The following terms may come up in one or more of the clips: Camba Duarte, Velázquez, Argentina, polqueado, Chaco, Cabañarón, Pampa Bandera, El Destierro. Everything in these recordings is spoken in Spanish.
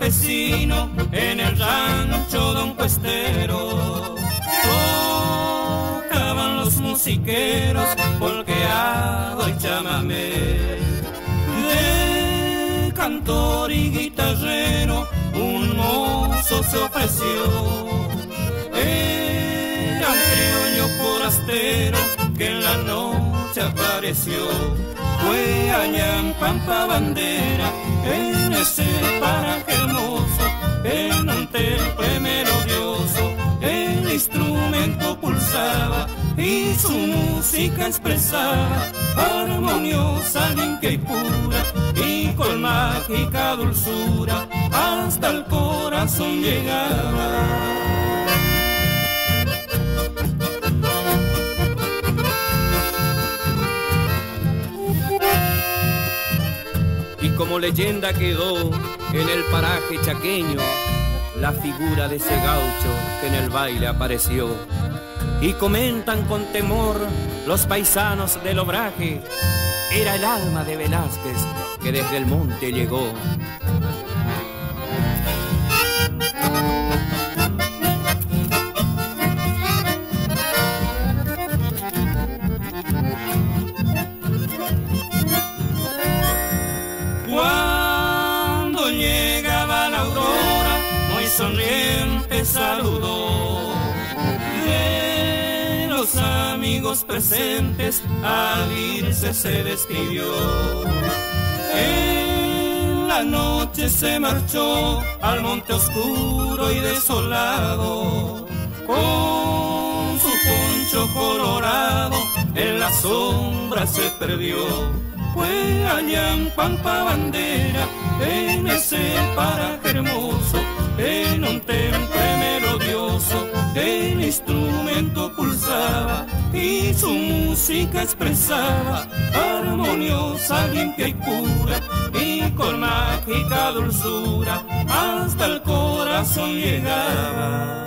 campesino, en el rancho don Cuestero. Tocaban los musiqueros, polqueado y chamamé. De cantor y guitarrero, un mozo se ofreció. Era un criollo forastero que en la noche apareció. Fue allá en Pampa Bandera, en ese paraje hermoso, en un temple melodioso, el instrumento pulsaba y su música expresaba, armoniosa, limpia y pura, y con mágica dulzura hasta el corazón llegaba. Como leyenda quedó en el paraje chaqueño la figura de ese gaucho que en el baile apareció. Y comentan con temor los paisanos del obraje, era el alma de Velázquez que desde el monte llegó. Sonriente saludó, de los amigos presentes al irse se despidió. En la noche se marchó al monte oscuro y desolado, con su poncho colorado en la sombra se perdió. Fue allá en Pampa Bandera, en ese paraje hermoso, en un temple melodioso, el instrumento pulsaba y su música expresaba, armoniosa, limpia y pura, y con mágica dulzura hasta el corazón llegaba.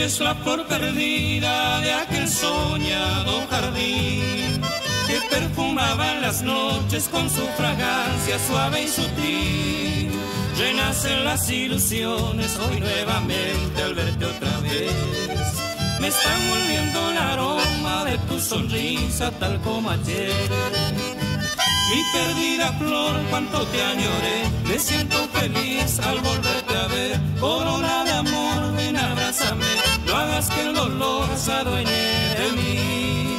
eres la flor perdida de aquel soñado jardín que perfumaba las noches con su fragancia suave y sutil. Renacen las ilusiones hoy nuevamente al verte otra vez. Me está volviendo el aroma de tu sonrisa tal como ayer. Mi perdida flor, cuánto te añoré, me siento feliz al volverte a ver. Corona de amor, ven, abrázame, no hagas que el dolor se adueñe de mí.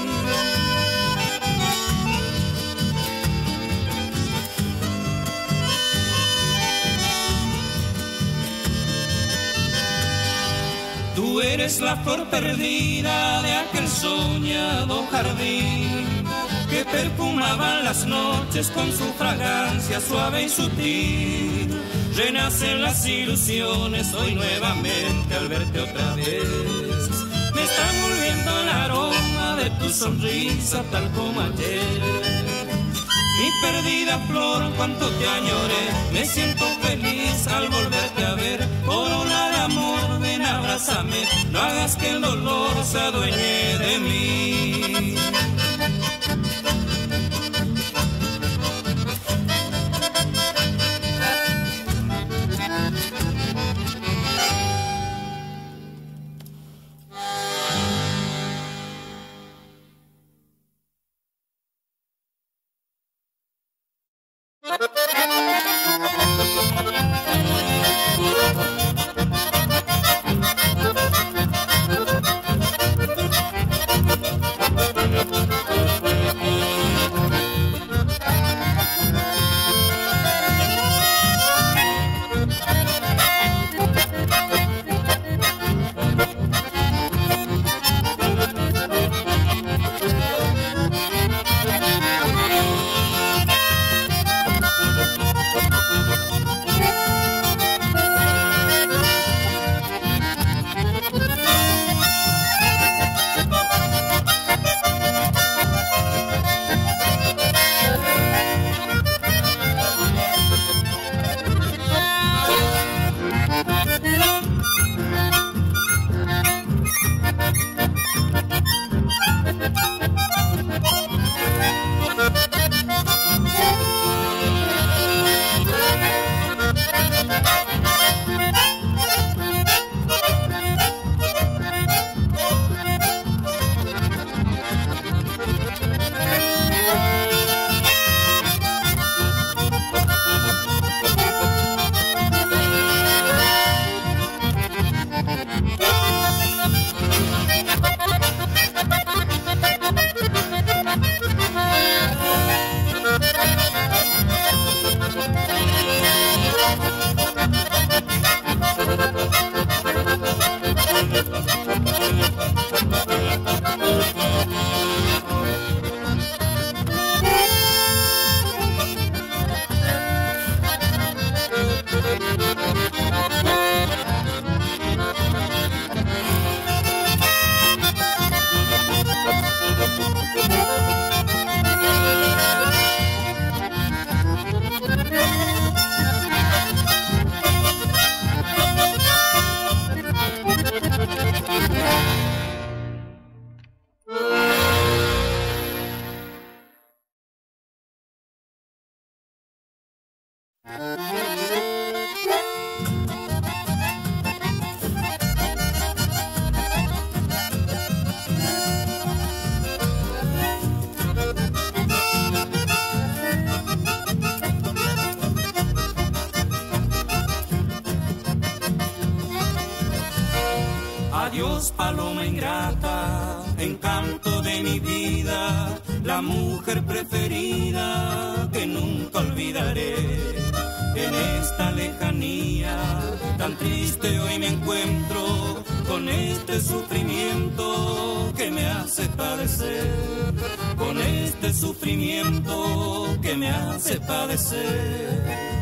Tú eres la flor perdida de aquel soñado jardín que perfumaban las noches con su fragancia suave y sutil. Renacen las ilusiones hoy nuevamente al verte otra vez. Me está volviendo el aroma de tu sonrisa tal como ayer. Mi perdida flor, cuánto te añoré, me siento feliz al volverte a ver. Corona de amor, ven, abrázame, no hagas que el dolor se adueñe de mí. Adiós, paloma ingrata, encanto de mi vida, la mujer preferida que nunca olvidaré. En esta lejanía tan triste hoy me encuentro con este sufrimiento que me hace padecer, con este sufrimiento que me hace padecer.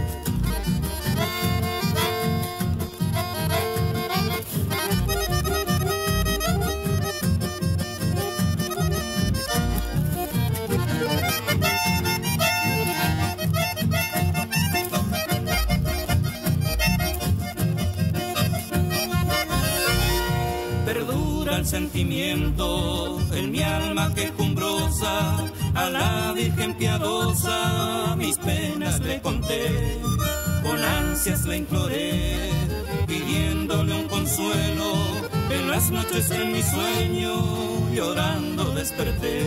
sentimiento en mi alma quejumbrosa, a la Virgen piadosa mis penas le conté, con ansias le imploré, pidiéndole un consuelo, en las noches en mi sueño, llorando desperté,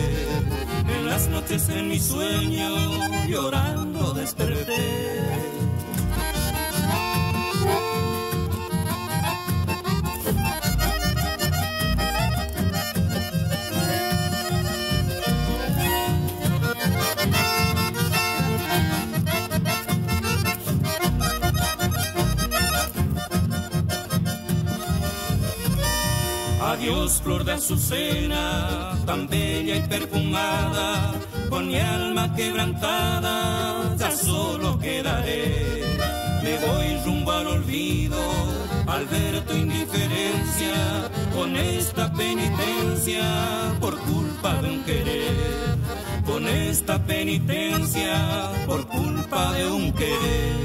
en las noches en mi sueño, llorando desperté. Adiós, flor de azucena, tan bella y perfumada, con mi alma quebrantada, ya solo quedaré. Me voy rumbo al olvido, al ver tu indiferencia, con esta penitencia, por culpa de un querer. Con esta penitencia, por culpa de un querer.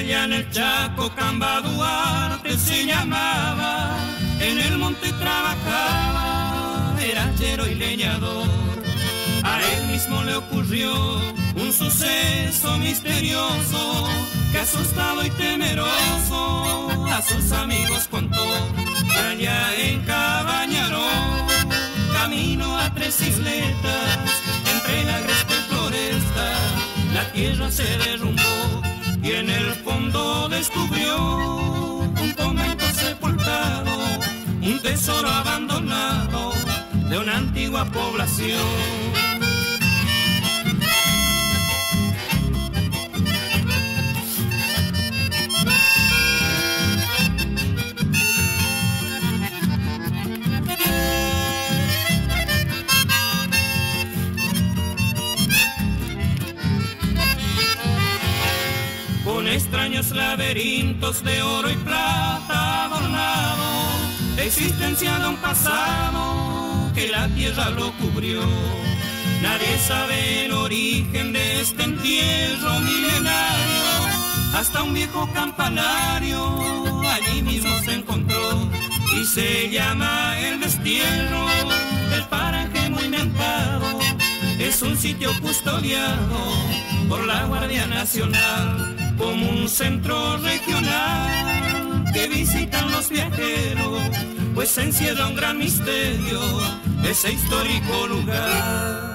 Allá en el Chaco, Camba Duarte se llamaba, en el monte trabajaba, era hachero y leñador. A él mismo le ocurrió un suceso misterioso, que asustado y temeroso a sus amigos contó. Allá en Cabañarón, camino a Tres Isletas, entre la agreste floresta, la tierra se derrumbó. Y en el fondo descubrió un convento sepultado, un tesoro abandonado de una antigua población. extraños laberintos de oro y plata adornado, existencia de un pasado que la tierra lo cubrió. Nadie sabe el origen de este entierro milenario, hasta un viejo campanario allí mismo se encontró, y se llama el destierro del paraje muy mentado. Es un sitio custodiado por la Guardia Nacional, como un centro regional que visitan los viajeros, pues encierra un gran misterio ese histórico lugar.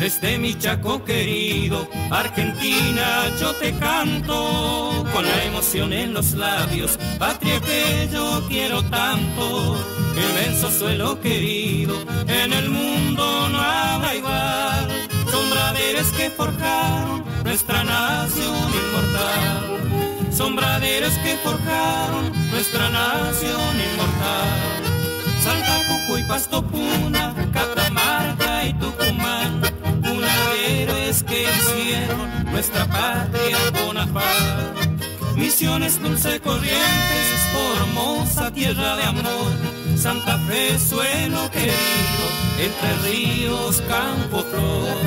Desde mi Chaco querido, Argentina, yo te canto, con la emoción en los labios, patria que yo quiero tanto. Inmenso suelo querido, en el mundo no habrá igual, son braderos que forjaron nuestra nación inmortal. Son braderos que forjaron nuestra nación inmortal. Salta, Cucuy, Pasto, Puna, Catamarca y Tucumán, héroes que hicieron nuestra patria Bonaparte. Misiones, Dulce Corrientes, Formosa, tierra de amor, Santa Fe, suelo querido, Entre Ríos, Campo Flor.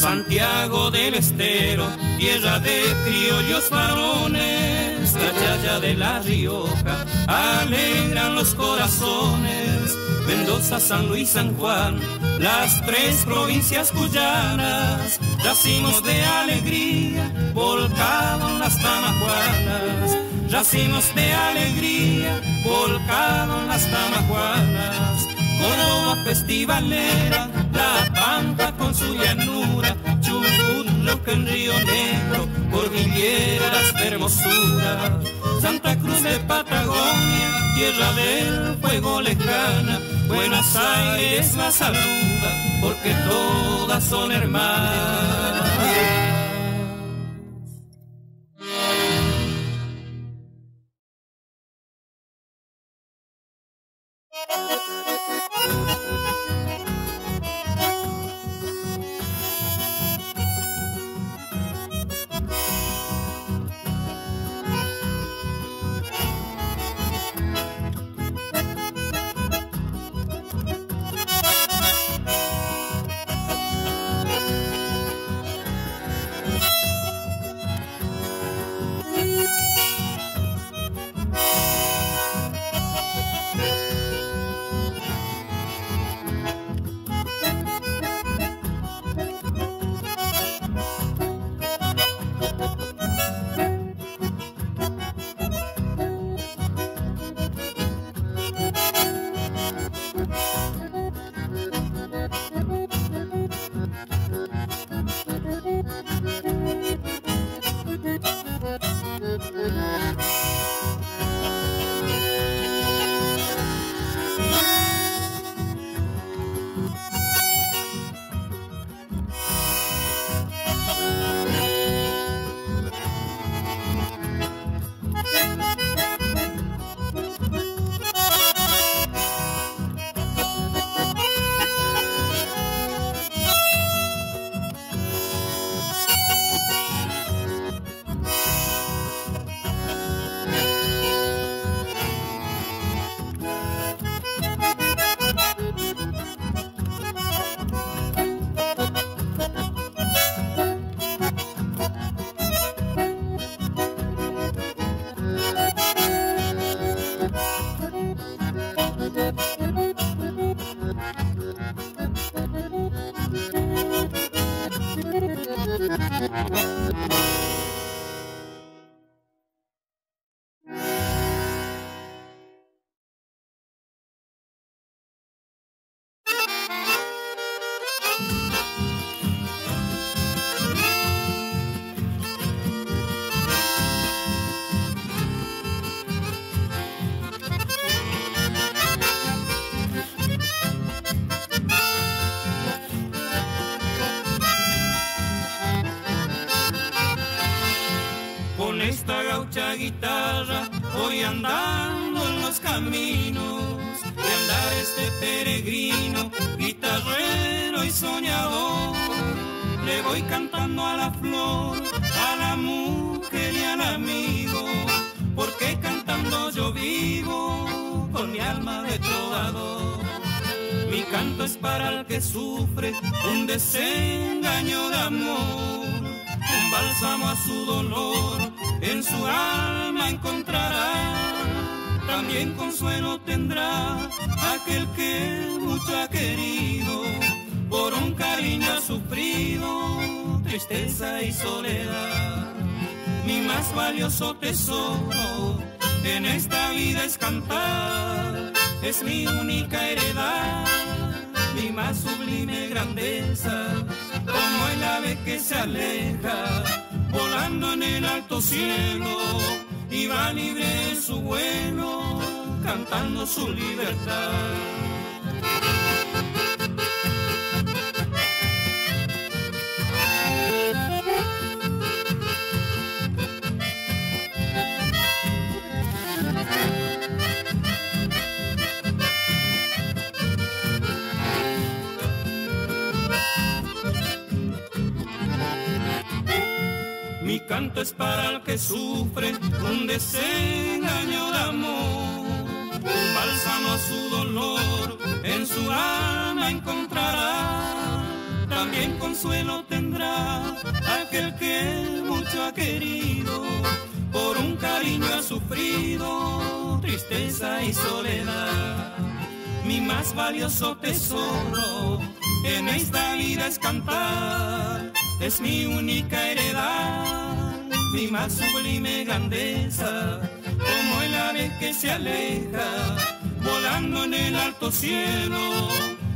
Santiago del Estero, tierra de criollos varones, la chaya de La Rioja alegran los corazones. Mendoza, San Luis, San Juan, las tres provincias cuyanas, racimos de alegría volcado en las tamajuanas. Racimos de alegría volcado en las tamajuanas. Córdoba festivalera, La Pampa con su llanura, Chubut, Neuquén, Río Negro, cordilleras de hermosura. Santa Cruz de Patagonia, tierra del fuego lejana, Buenos Aires la saluda, porque todas son hermanas. Guitarra, voy andando en los caminos de andar este peregrino, guitarrero y soñador. Le voy cantando a la flor, a la mujer y al amigo, porque cantando yo vivo con mi alma de trovador. Mi canto es para el que sufre un desengaño de amor, un bálsamo a su dolor. En su alma encontrará, también consuelo tendrá aquel que mucho ha querido, por un cariño ha sufrido tristeza y soledad. Mi más valioso tesoro en esta vida es cantar, es mi única heredad, mi más sublime grandeza, como el ave que se aleja volando en el alto cielo, y va libre en su vuelo, cantando su libertad. Mi canto es para el que sufre un desengaño de amor, un bálsamo a su dolor, en su alma encontrará, también consuelo tendrá aquel que mucho ha querido, por un cariño ha sufrido tristeza y soledad. Mi más valioso tesoro en esta vida es cantar, es mi única heredad, mi más sublime grandeza, como el ave que se aleja, volando en el alto cielo,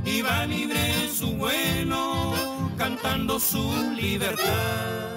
y va libre en su vuelo, cantando su libertad.